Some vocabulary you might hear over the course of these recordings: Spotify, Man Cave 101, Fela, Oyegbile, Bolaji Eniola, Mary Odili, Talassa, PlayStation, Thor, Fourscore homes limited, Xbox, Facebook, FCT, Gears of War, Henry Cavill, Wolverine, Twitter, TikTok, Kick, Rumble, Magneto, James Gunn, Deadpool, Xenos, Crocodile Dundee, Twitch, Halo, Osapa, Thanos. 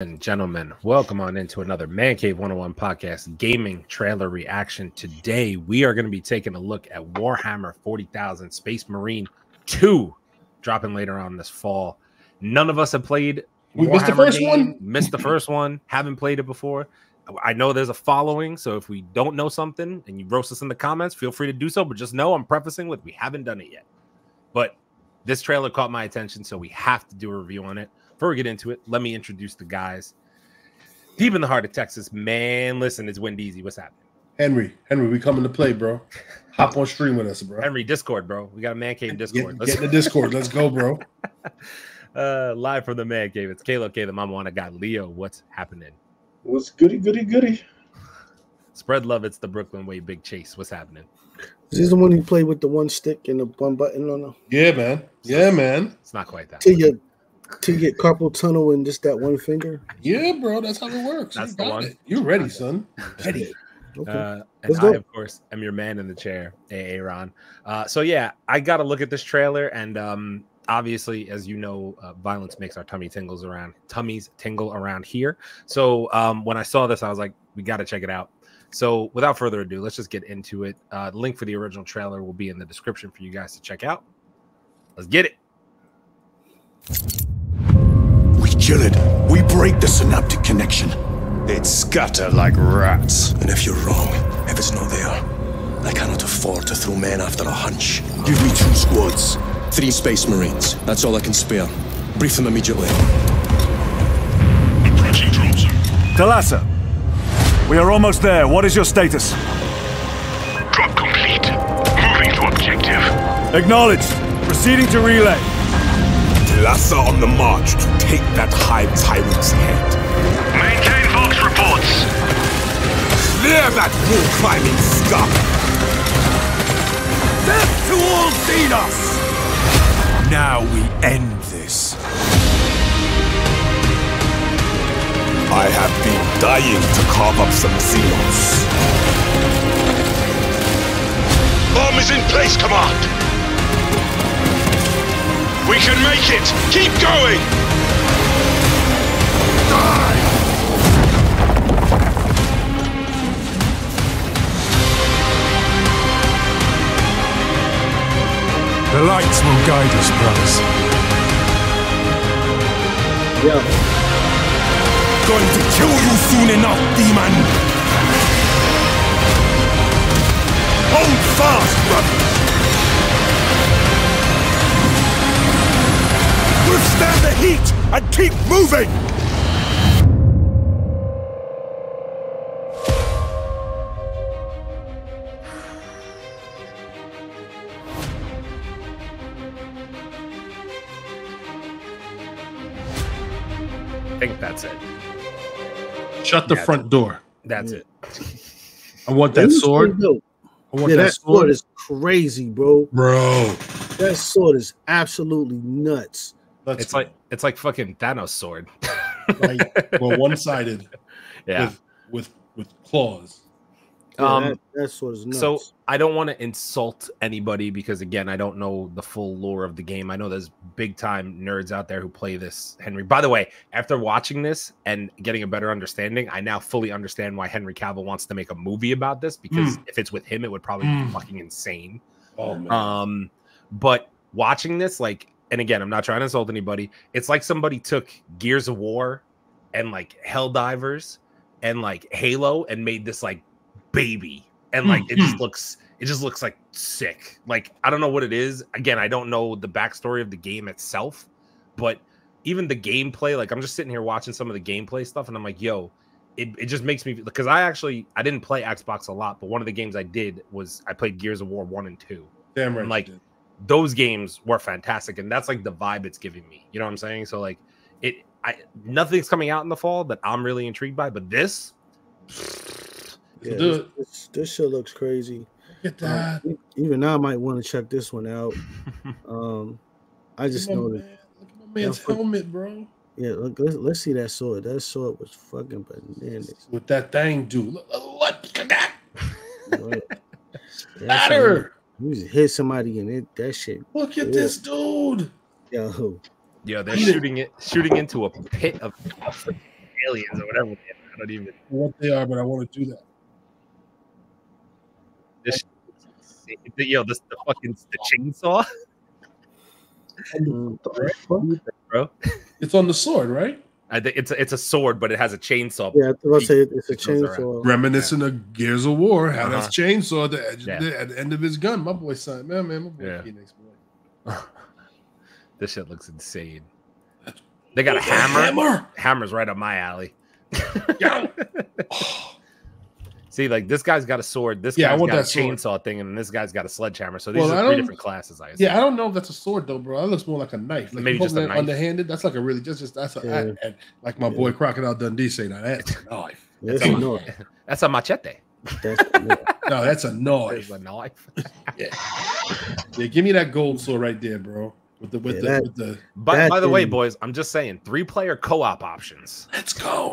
And gentlemen, welcome on into another Man Cave 101 podcast gaming trailer reaction. Today we are going to be taking a look at Warhammer 40,000 Space Marine 2, dropping later on this fall. None of us have played. We missed the first one. Missed the first one. Haven't played it before. I know there's a following, so if we don't know something and you roast us in the comments, feel free to do so. But just know I'm prefacing with we haven't done it yet. But this trailer caught my attention, so we have to do a review on it. Before we get into it, let me introduce the guys. Deep in the heart of Texas, man, listen, it's Wendeezy. What's happening? Henry, we coming to play, bro. Hop on stream with us, bro. Henry, Discord, bro. We got a Man Cave Discord. Get in the Discord. Let's go, bro. Live from the Man Cave. It's Caleb, K, the Mama Wanna. Got Leo. What's happening? What's goody, goody, goody? Spread love. It's the Brooklyn Way, Big Chase. What's happening? Is this the one who played with the one stick and the one button on them? Yeah, man. Yeah, man. It's not quite that. To get carpal tunnel and just that one finger. Yeah, bro, that's how it works. That's the one. You ready, son? Ready. Okay. And I, of course, am your man in the chair, Aaron. So yeah, I got to look at this trailer, and obviously, as you know, violence makes our tummies tingle around here. So when I saw this, I was like, we got to check it out. So without further ado, let's just get into it. The link for the original trailer will be in the description for you guys to check out. Let's get it. We kill it. We break the synaptic connection. They'd scatter like rats. And if you're wrong, if it's not there, I cannot afford to throw men after a hunch. Give me 2 squads, 3 space marines. That's all I can spare. Brief them immediately. Approaching drones. Talassa, we are almost there. What is your status? Drop complete. Moving to objective. Acknowledged. Proceeding to relay. Talassa on the march to take that high tyrant's head. Maintain Vox reports. Clear that wall-climbing scum. Death to all Xenos! Now we end this. I have been dying to carve up some Xenos. Bomb is in place, Command! We can make it! Keep going! Die! The lights will guide us, brothers. Yeah. Going to kill you soon enough, demon! Hold fast, brother! Withstand the heat and keep moving! I think that's it. Shut the front door. That's it. I want that sword. I want that sword is crazy, bro. Bro. That sword is absolutely nuts. It's like fucking Thanos' sword. Like, well, one-sided. Yeah. With claws. Yeah, that sword is nuts. So I don't want to insult anybody because, again, I don't know the full lore of the game. I know there's big-time nerds out there who play this, Henry. By the way, after watching this and getting a better understanding, I now fully understand why Henry Cavill wants to make a movie about this, because if it's with him, it would probably be fucking insane. Oh, man. But watching this, like... And again, I'm not trying to insult anybody. It's like somebody took Gears of War and like Helldivers and like Halo and made this like baby. And like it just looks like sick. Like, I don't know what it is. Again, I don't know the backstory of the game itself, but even the gameplay, like I'm just sitting here watching some of the gameplay stuff, and I'm like, yo, it just makes me, because I didn't play Xbox a lot, but one of the games I did was I played Gears of War 1 and 2. Damn right. And like those games were fantastic, and that's like the vibe it's giving me. You know what I'm saying? So like, nothing's coming out in the fall that I'm really intrigued by, but this, yeah, this shit looks crazy. Get that. Even now, I might want to check this one out. I just noticed. Look at my man's helmet, bro. Yeah, look, let's see that sword. That sword was fucking bananas. What that thing do? Look at that. Ladder. You just hit somebody and that shit. Look at this dude. Yo, they're shooting into a pit of aliens or whatever. I don't even know what they are, but I want to do that. This, yo, this the fucking the chainsaw. Bro, it's on the sword, right? I think it's a sword, but it has a chainsaw. Yeah, I say it's a chainsaw. Reminiscent of Gears of War, how that's chainsaw at the, at the end of his gun. My boy, son, my boy Phoenix, boy. This shit looks insane. They got a hammer. Hammer's right up my alley. See, like this guy's got a sword. This guy's got a chainsaw thing, and this guy's got a sledgehammer. So these are three different classes. I assume. Yeah, I don't know if that's a sword though, bro. That looks more like a knife. Like, maybe just a knife. Underhanded. That's like a really that's a, like my boy Crocodile Dundee say that. That's a knife. That's a knife. That's a machete. No, that's a knife. A knife. Yeah, give me that gold sword right there, bro. With the with the. By the way, boys, I'm just saying 3-player co-op options. Let's go.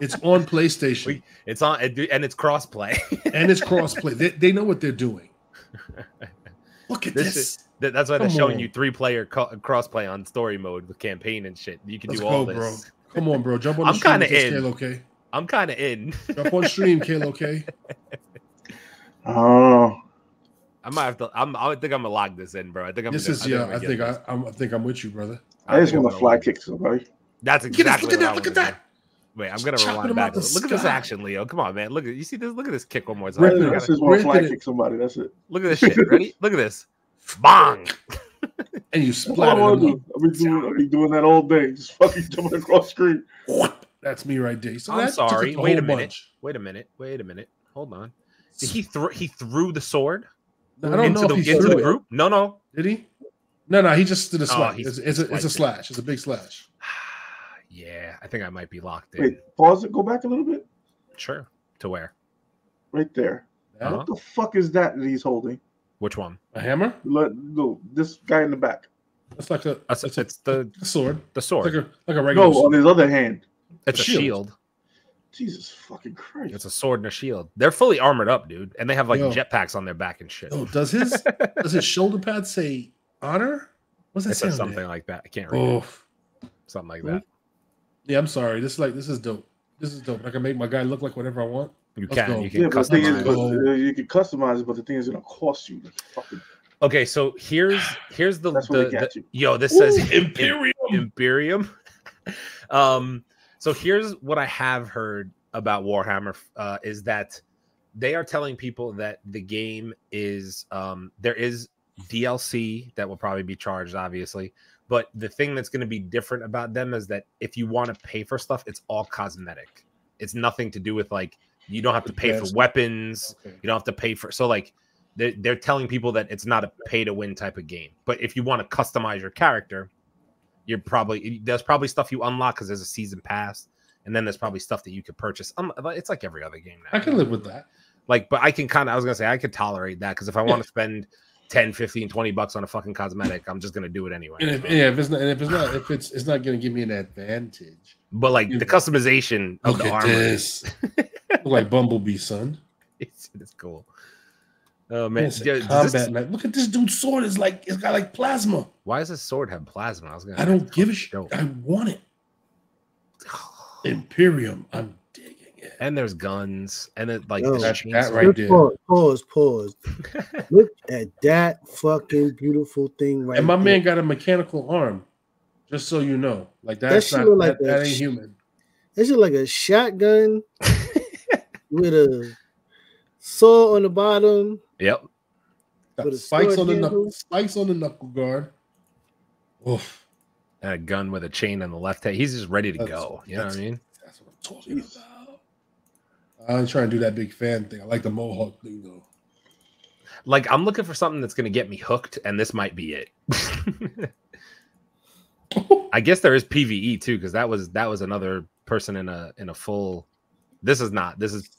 It's on PlayStation. It's on, and it's crossplay. And it's crossplay. They know what they're doing. Look at this. That's why they're showing you 3-player crossplay on story mode with campaign and shit. You can do all this. Bro. Come on, bro. Jump on. I'm kind of in. Okay. I'm kind of in. Jump on stream, Kale. Okay. Oh. I might have to. I think I'm gonna lock this in, bro. I think I'm. This is I think I'm with you, brother. I just want to fly kick somebody. That's exactly. Look at that. Look at that. Wait, I'm gonna rewind back. Look at this action, Leo. Come on, man. Look at you. See this? Look at this kick one more time. This is one fly kick somebody. That's it. Look at this shit. Ready? Look at this. Bang! And you splatter. I'll be doing that all day. Just fucking jumping across screen. That's me right there. So I'm sorry. Wait a minute. Wait a minute. Wait a minute. Hold on. Did he throw? He threw the sword. I don't know if he threw the group. No, no. Did he? No, no. He just did a slash. It's a slash. It's a big slash. Yeah, I think I might be locked in. Wait, pause it. Go back a little bit. Sure. To where? Right there. Uh-huh. What the fuck is that he's holding? Which one? A hammer? No, this guy in the back. That's like a. It's the sword. The sword. It's like a regular. No, sword. On his other hand. It's a shield. Jesus fucking Christ! It's a sword and a shield. They're fully armored up, dude, and they have like jetpacks on their back and shit. Oh, does his shoulder pad say honor? What's that? It says something like that. I can't read. It. Something like that. Yeah, I'm sorry. This is like dope. This is dope. I can make my guy look like whatever I want. You can. You can, but the thing is, you can customize it, but the thing is, gonna cost you. Fucking... Okay, so here's the, yo. This says Imperium. Imperium. So here's what I have heard about Warhammer is that they are telling people that the game is there is DLC that will probably be charged, obviously. But the thing that's going to be different about them is that if you want to pay for stuff, it's all cosmetic. It's nothing to do with, like, you don't have to pay for weapons. You don't have to pay for... So, like, they're telling people that it's not a pay-to-win type of game. But if you want to customize your character, you're probably... There's probably stuff you unlock because there's a season pass. And then there's probably stuff that you could purchase. It's like every other game now. I can live with that. Like, but I can kind of... I was going to say, I could tolerate that because if I want to spend... 10, 15, 20 bucks on a fucking cosmetic, I'm just gonna do it anyway. And if, it's not gonna give me an advantage. But like the customization of the armor, look like Bumblebee, son. It's cool. Oh man, look at this dude's sword. It's like it's got like plasma. Why does this sword have plasma? I don't give a shit. I want it. Imperium. I'm digging it. And there's guns, and it like that right there. Pause. Look at that fucking beautiful thing right there. And my man got a mechanical arm, just so you know. Like that's not like that ain't human. That shit like a shotgun with a saw on the bottom. Yep. Got spikes on the knuckle, spikes on the knuckle guard. Oof. And a gun with a chain on the left hand. He's just ready to go. You know what I mean? That's what I'm talking about. I'm trying to do that big fan thing. I like the mohawk thing though. Like, I'm looking for something that's going to get me hooked, and this might be it. I guess there is PvE too, because that was another person in a full. This is not. This is,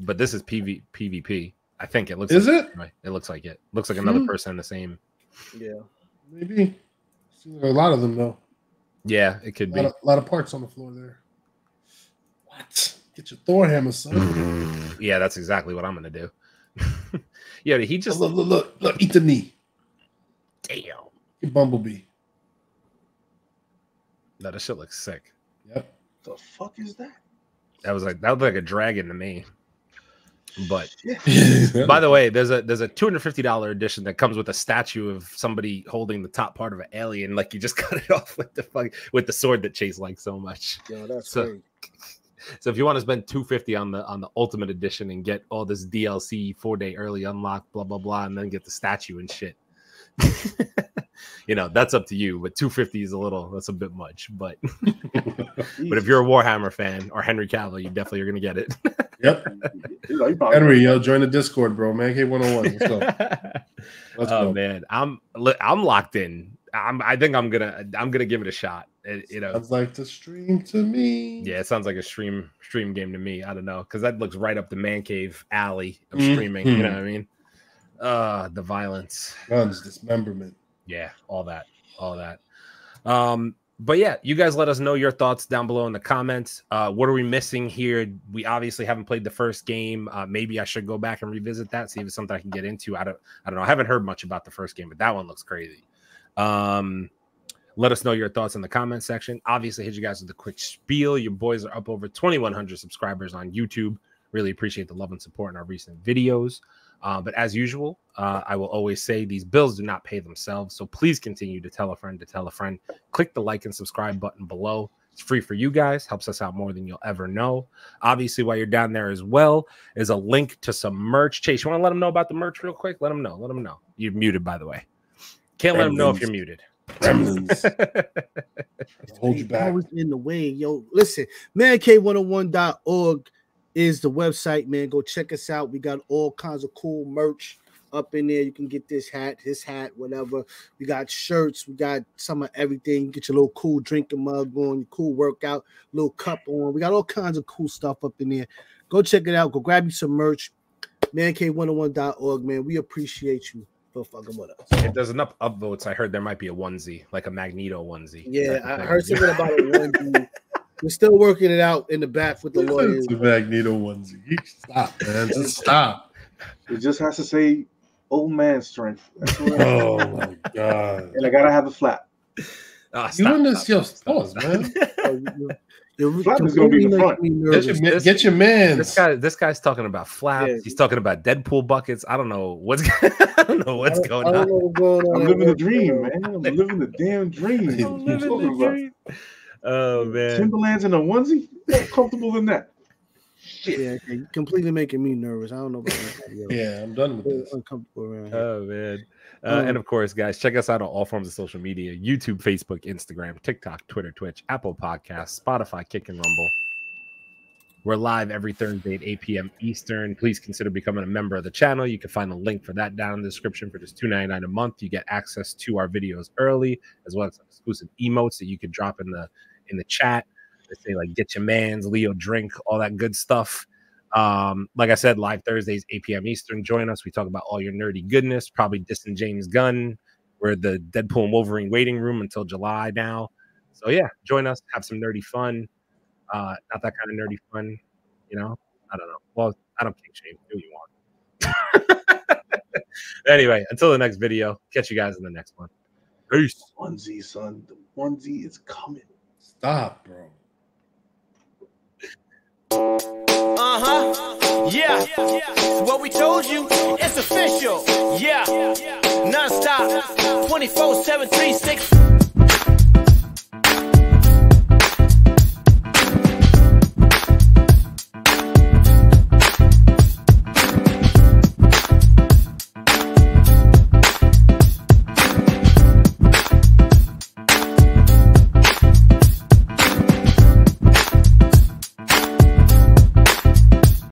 but this is PvP. I think it looks. Is like, it? Right. It looks like it. Looks like another person in the same. Yeah, maybe. There are a lot of them though. Yeah, it could be a lot of parts on the floor there. What? Get your Thor hammer, son. Yeah, that's exactly what I'm going to do. Yeah, he just look, eat the knee. Damn, Bumblebee. No, that shit looks sick. Yep. the fuck is that? That was like a dragon to me. But yeah. By the way, there's a $250 edition that comes with a statue of somebody holding the top part of an alien, like you just cut it off with the sword that Chase likes so much. Yeah, that's great. So if you want to spend $250 on the ultimate edition and get all this DLC, 4-day early unlock, blah blah blah, and then get the statue and shit, you know, that's up to you. But $250 is a bit much. But but if you're a Warhammer fan or Henry Cavill, you definitely are gonna get it. Yep. Henry, yo, join the Discord, bro. Man Cave 101. Let's go. Oh man, I'm locked in. I think I'm gonna give it a shot. You know, sounds like the stream to me. Yeah, it sounds like a stream game to me. I don't know, because that looks right up the man cave alley of streaming. You know what I mean? The violence, guns, dismemberment. Yeah, all that. But yeah, you guys let us know your thoughts down below in the comments. What are we missing here? We obviously haven't played the first game. Maybe I should go back and revisit that, see if it's something I can get into. I don't know. I haven't heard much about the first game, but that one looks crazy. Let us know your thoughts in the comment section. Obviously, hit you guys with a quick spiel. Your boys are up over 2,100 subscribers on YouTube. Really appreciate the love and support in our recent videos. But as usual, I will always say these bills do not pay themselves. So please continue to tell a friend to tell a friend. Click the like and subscribe button below. It's free for you guys. Helps us out more than you'll ever know. Obviously, while you're down there as well, is a link to some merch. Chase, you want to let them know about the merch real quick? Let them know. Let them know. You're muted, by the way. Can't let them know if you're muted. Remnants. Hold you back. Always in the way, yo. Listen, mancave101.org is the website, man. Go check us out. We got all kinds of cool merch up in there. You can get this hat, his hat, whatever. We got shirts. We got some of everything. You get your little cool drinking mug on, your cool workout, little cup on. We got all kinds of cool stuff up in there. Go check it out. Go grab you some merch. mancave101.org, man. We appreciate you. If there's enough upvotes, I heard there might be a onesie, like a Magneto onesie. Yeah, I heard something about a onesie. We're still working it out in the back with the lawyers. The Magneto onesie. Stop, man. Just stop. It just has to say old man strength. That's what oh, my God. And I got to have a flap. You don't miss your thoughts, man. Flap is going to be the front. Get your man. This guy's talking about flaps. Yeah. He's talking about Deadpool buckets. I don't know what's going on. I'm living the dream, man. I'm living the damn dream. What are you talking about? Oh man, Timberlands in a onesie. More comfortable than that. Yeah, you're completely making me nervous. I don't know about that. Yeah, I'm done with this. Uncomfortable around here. Oh man. And of course, guys, check us out on all forms of social media: YouTube, Facebook, Instagram, TikTok, Twitter, Twitch, Apple Podcasts, Spotify, Kick and Rumble. We're live every Thursday at 8 p.m. Eastern. Please consider becoming a member of the channel. You can find a link for that down in the description. For just $2.99 a month, you get access to our videos early, as well as exclusive emotes that you can drop in the chat. They say like "Get your man's," "Leo drink," all that good stuff. Like I said, live Thursdays 8 p.m. Eastern. Join us. We talk about all your nerdy goodness. Probably dissing James Gunn. We're the Deadpool and Wolverine waiting room until July now. So yeah, join us. Have some nerdy fun. Not that kind of nerdy fun, you know. I don't know. Well, I don't kick shame. Do what you want? Anyway, until the next video, catch you guys in the next one. Peace. Onesie, son. The onesie is coming. Stop, bro. Yeah. What we told you, it's official. Yeah. Non-stop. 24/7, 365.